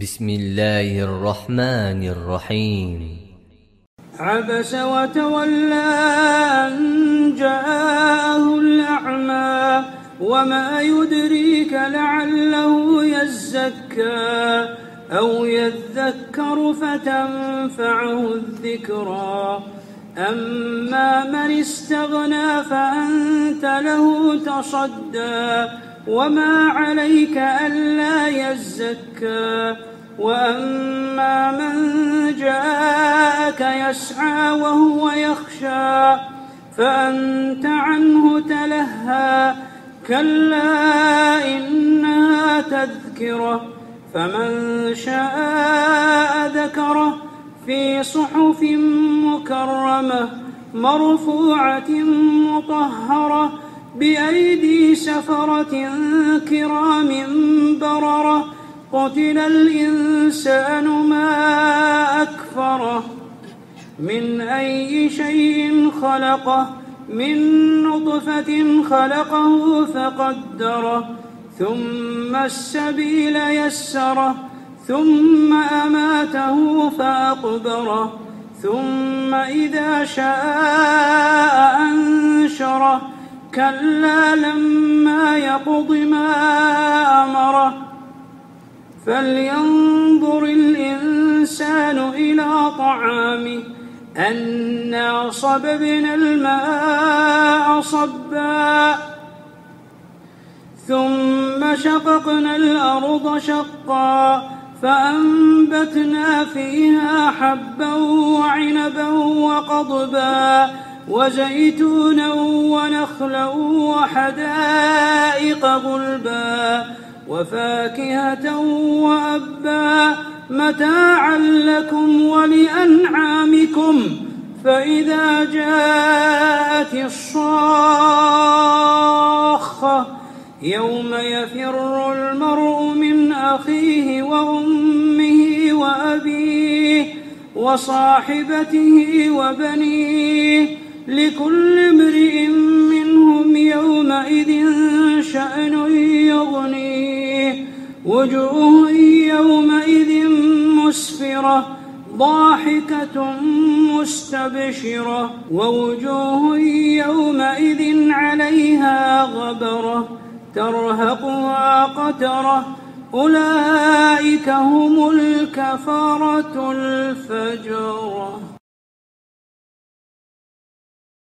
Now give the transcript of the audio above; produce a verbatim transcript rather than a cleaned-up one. بسم الله الرحمن الرحيم. عبس وتولى أن جاءه الأعمى وما يدريك لعله يزكى أو يذكر فتنفعه الذكرى. أما من استغنى فأنت له تصدى وما عليك ألا يزكى. وأما من جاءك يسعى وهو يخشى فأنت عنه تلهى. كلا إنها تذكرة فمن شاء ذكره في صحف مكرمة مرفوعة مطهرة بأيدي سفرة كرام بررة. قتل الإنسان ما أكفره. من أي شيء خلقه؟ من نطفة خلقه فقدره ثم السبيل يسره ثم أماته فأقبره ثم إذا شاء أنشره. كلا لما يقض ما أمره. فلينظر الإنسان إلى طعامه أنا صببنا الماء صبا ثم شققنا الأرض شقا فأنبتنا فيها حبا وعنبا وقضبا وزيتونا ونخلا وحدائق غلبا وفاكهة وأبا متاعا لكم ولأنعامكم. فإذا جاءت الصاخة يوم يفر المرء من أخيه وأمه وأبيه وصاحبته وبنيه لكل امرئ منهم يومئذ شأن يغنيه. وجوه يومئذ مسفرة ضاحكة مستبشرة ووجوه يومئذ عليها غبرة ترهقها قترة. أولئك هم الكفرة الفجرة.